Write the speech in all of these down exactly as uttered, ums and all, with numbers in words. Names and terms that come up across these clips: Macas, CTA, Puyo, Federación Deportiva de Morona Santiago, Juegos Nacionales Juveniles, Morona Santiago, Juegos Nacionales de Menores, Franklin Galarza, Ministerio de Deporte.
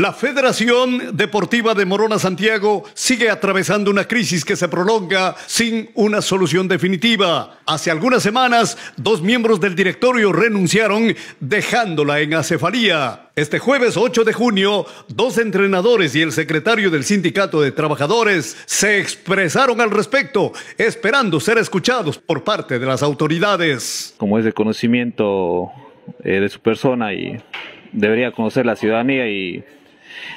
La Federación Deportiva de Morona Santiago sigue atravesando una crisis que se prolonga sin una solución definitiva. Hace algunas semanas, dos miembros del directorio renunciaron, dejándola en acefalía. Este jueves ocho de junio, dos entrenadores y el secretario del Sindicato de Trabajadores se expresaron al respecto, esperando ser escuchados por parte de las autoridades. Como es de conocimiento eh, de su persona y debería conocer la ciudadanía y...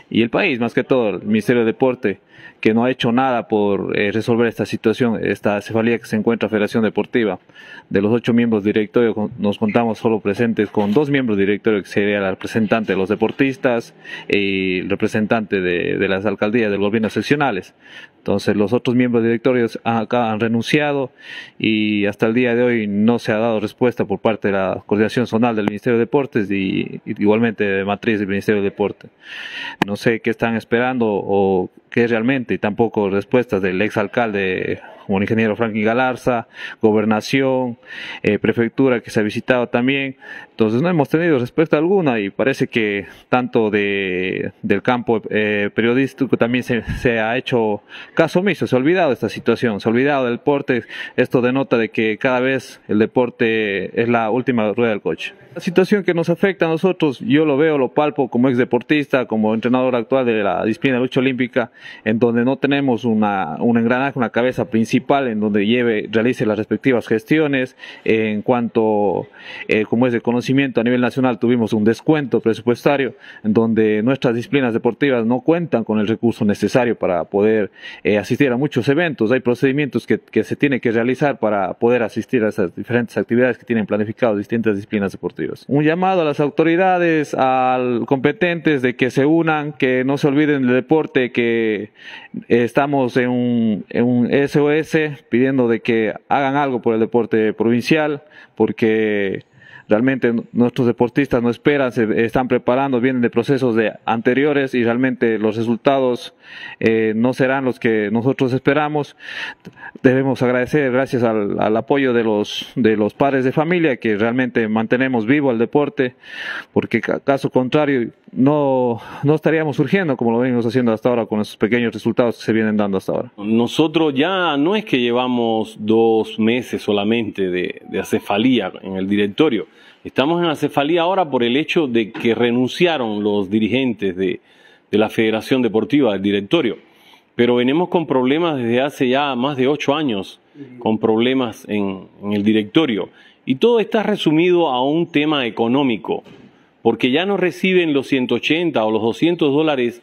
y el país, más que todo, el Ministerio de Deporte, que no ha hecho nada por eh, resolver esta situación, esta acefalía que se encuentra Federación Deportiva. De los ocho miembros directorios, nos contamos solo presentes con dos miembros directorios, que sería la representante de los deportistas y el representante de, de las alcaldías, del gobierno seccionales. Entonces, los otros miembros directorios acá han renunciado y hasta el día de hoy no se ha dado respuesta por parte de la coordinación zonal del Ministerio de Deportes y, y igualmente de matriz del Ministerio de Deporte. No sé qué están esperando o qué realmente, y tampoco respuestas del exalcalde, como el ingeniero Franklin Galarza, gobernación, eh, prefectura que se ha visitado también. Entonces no hemos tenido respuesta alguna y parece que tanto de, del campo eh, periodístico también se, se ha hecho caso omiso, se ha olvidado de esta situación, se ha olvidado del deporte. Esto denota de que cada vez el deporte es la última rueda del coche. La situación que nos afecta a nosotros, yo lo veo, lo palpo como exdeportista, como entrenador actual de la disciplina de lucha olímpica, en donde no tenemos una, un engranaje, una cabeza principal en donde lleve, realice las respectivas gestiones. Eh, en cuanto, eh, como es de conocimiento a nivel nacional, tuvimos un descuento presupuestario en donde nuestras disciplinas deportivas no cuentan con el recurso necesario para poder eh, asistir a muchos eventos. Hay procedimientos que, que se tienen que realizar para poder asistir a esas diferentes actividades que tienen planificadas distintas disciplinas deportivas. Un llamado a las autoridades, a los competentes, de que se unan, que no se olviden del deporte, que estamos en un, en un S O S pidiendo de que hagan algo por el deporte provincial, porque realmente nuestros deportistas no esperan, se están preparando, vienen de procesos de anteriores y realmente los resultados eh, no serán los que nosotros esperamos. Debemos agradecer, gracias al, al apoyo de los, de los padres de familia, que realmente mantenemos vivo el deporte, porque caso contrario no, no estaríamos surgiendo como lo venimos haciendo hasta ahora con esos pequeños resultados que se vienen dando hasta ahora. Nosotros ya no es que llevamos dos meses solamente de, de acefalía en el directorio. Estamos en acefalía ahora por el hecho de que renunciaron los dirigentes de, de la Federación Deportiva, del directorio. Pero venimos con problemas desde hace ya más de ocho años, con problemas en, en el directorio. Y todo está resumido a un tema económico, porque ya no reciben los ciento ochenta o los doscientos dólares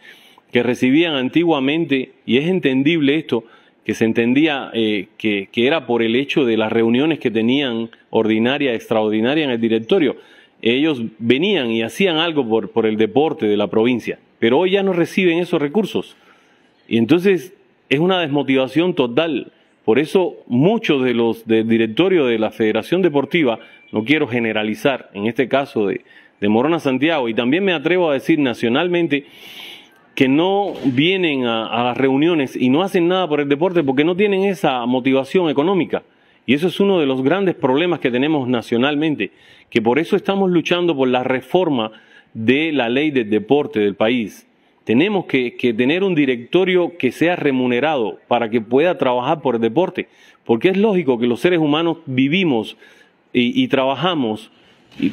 que recibían antiguamente, y es entendible esto, que se entendía eh, que, que era por el hecho de las reuniones que tenían, ordinaria, extraordinaria, en el directorio. Ellos venían y hacían algo por, por el deporte de la provincia, pero hoy ya no reciben esos recursos. Y entonces es una desmotivación total. Por eso muchos de los del directorio de la Federación Deportiva, no quiero generalizar, en este caso de, de Morona Santiago, y también me atrevo a decir nacionalmente, que no vienen a, a las reuniones y no hacen nada por el deporte porque no tienen esa motivación económica. Y eso es uno de los grandes problemas que tenemos nacionalmente, que por eso estamos luchando por la reforma de la ley del deporte del país. Tenemos que, que tener un directorio que sea remunerado para que pueda trabajar por el deporte, porque es lógico que los seres humanos vivimos y, y trabajamos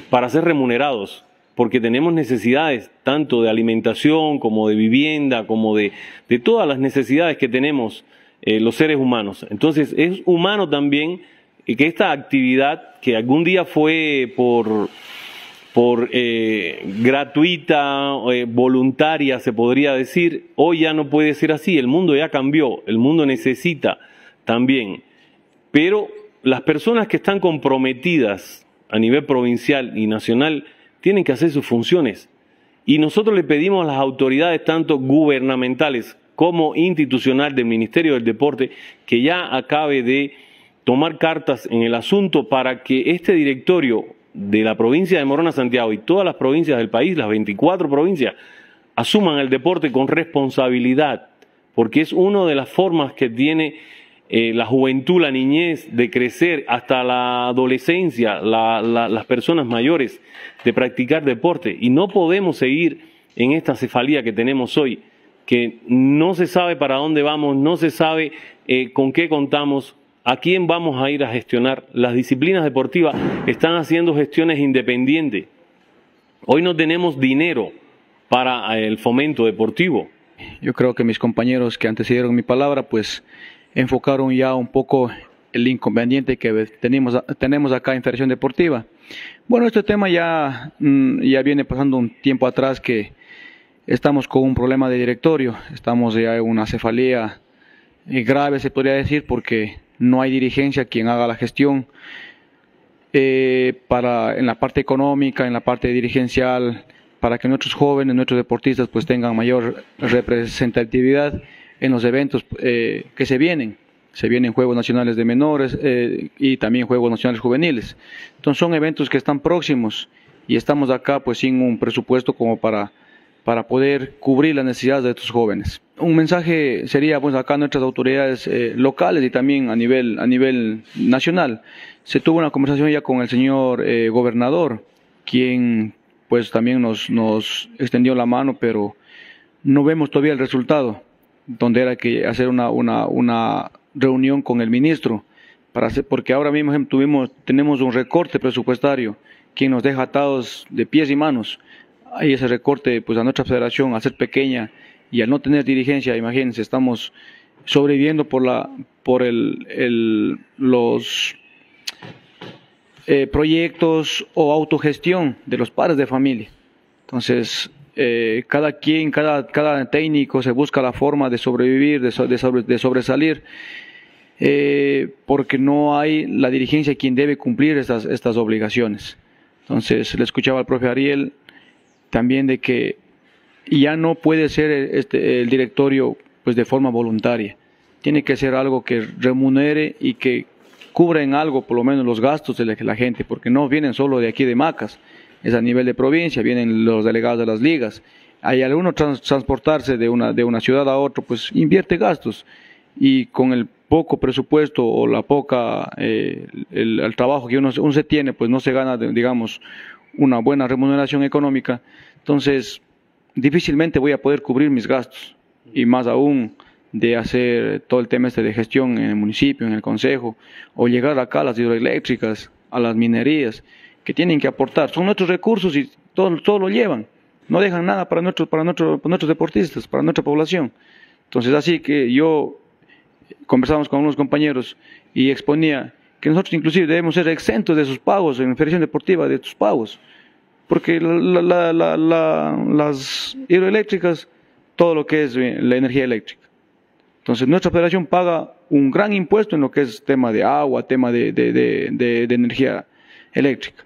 para ser remunerados, porque tenemos necesidades tanto de alimentación como de vivienda, como de, de todas las necesidades que tenemos eh, los seres humanos. Entonces es humano también que esta actividad, que algún día fue por, por eh, gratuita, eh, voluntaria se podría decir, hoy ya no puede ser así, el mundo ya cambió, el mundo necesita también. Pero las personas que están comprometidas a nivel provincial y nacional tienen que hacer sus funciones. Y nosotros le pedimos a las autoridades, tanto gubernamentales como institucional del Ministerio del Deporte, que ya acabe de tomar cartas en el asunto para que este directorio de la provincia de Morona Santiago y todas las provincias del país, las veinticuatro provincias, asuman el deporte con responsabilidad, porque es una de las formas que tiene eh, la juventud, la niñez, de crecer hasta la adolescencia, la, la, las personas mayores, de practicar deporte. Y no podemos seguir en esta cefalía que tenemos hoy, que no se sabe para dónde vamos, no se sabe eh, con qué contamos, a quién vamos a ir a gestionar. Las disciplinas deportivas están haciendo gestiones independientes. Hoy no tenemos dinero para el fomento deportivo. Yo creo que mis compañeros que antes dieron mi palabra, pues enfocaron ya un poco el inconveniente que tenemos, tenemos acá en Federación Deportiva. Bueno, este tema ya, ya viene pasando un tiempo atrás que estamos con un problema de directorio, estamos ya en una cefalía grave, se podría decir, porque no hay dirigencia quien haga la gestión eh, para, en la parte económica, en la parte dirigencial, para que nuestros jóvenes, nuestros deportistas pues tengan mayor representatividad en los eventos eh, que se vienen. Se vienen Juegos Nacionales de Menores eh, y también Juegos Nacionales Juveniles. Entonces son eventos que están próximos y estamos acá pues sin un presupuesto como para, para poder cubrir las necesidades de estos jóvenes. Un mensaje sería pues acá nuestras autoridades eh, locales y también a nivel, a nivel nacional. Se tuvo una conversación ya con el señor eh, gobernador, quien pues también nos, nos extendió la mano, pero no vemos todavía el resultado, donde era que hacer una... una, una reunión con el ministro, para hacer, porque ahora mismo tuvimos, tenemos un recorte presupuestario que nos deja atados de pies y manos. Ahí ese recorte, pues a nuestra federación, al ser pequeña y al no tener dirigencia, imagínense, estamos sobreviviendo por, la, por el, el, los eh, proyectos o autogestión de los padres de familia. Entonces, eh, cada quien, cada, cada técnico se busca la forma de sobrevivir, de, so, de, sobre, de sobresalir. Eh, porque no hay la dirigencia quien debe cumplir estas, estas obligaciones. Entonces le escuchaba al profe Ariel también de que ya no puede ser el, este, el directorio pues de forma voluntaria, tiene que ser algo que remunere y que cubra en algo por lo menos los gastos de la, la gente, porque no vienen solo de aquí de Macas, es a nivel de provincia, vienen los delegados de las ligas. Hay alguno trans, transportarse de una, de una ciudad a otra, pues invierte gastos, y con el poco presupuesto o la poca eh, el, el trabajo que uno, uno se tiene, pues no se gana, digamos, una buena remuneración económica. Entonces difícilmente voy a poder cubrir mis gastos, y más aún de hacer todo el tema este de gestión en el municipio, en el consejo, o llegar acá a las hidroeléctricas, a las minerías, que tienen que aportar, son nuestros recursos y todo, todo lo llevan, no dejan nada para nuestros, para, nuestro, para nuestros deportistas, para nuestra población. Entonces así que yo conversamos con unos compañeros y exponía que nosotros inclusive debemos ser exentos de esos pagos, en la Federación Deportiva de sus pagos, porque la, la, la, la, las hidroeléctricas, todo lo que es la energía eléctrica. Entonces nuestra federación paga un gran impuesto en lo que es tema de agua, tema de, de, de, de, de energía eléctrica.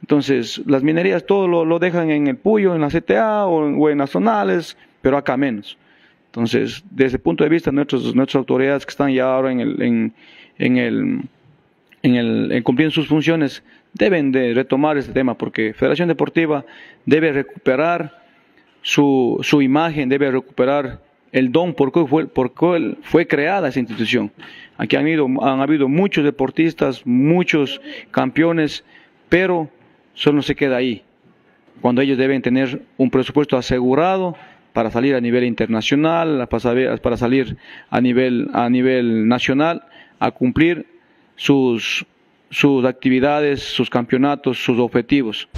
Entonces las minerías todo lo, lo dejan en el Puyo, en la C T A o, o en las zonales, pero acá menos. Entonces, desde ese punto de vista, nuestros, nuestras autoridades que están ya ahora en el, en, en el, en el en cumpliendo sus funciones, deben de retomar este tema, porque Federación Deportiva debe recuperar su, su imagen, debe recuperar el don por cual fue, por cual fue creada esa institución. Aquí han, ido, han habido muchos deportistas, muchos campeones, pero solo se queda ahí, cuando ellos deben tener un presupuesto asegurado para salir a nivel internacional, para salir a nivel, a nivel nacional, a cumplir sus, sus actividades, sus campeonatos, sus objetivos.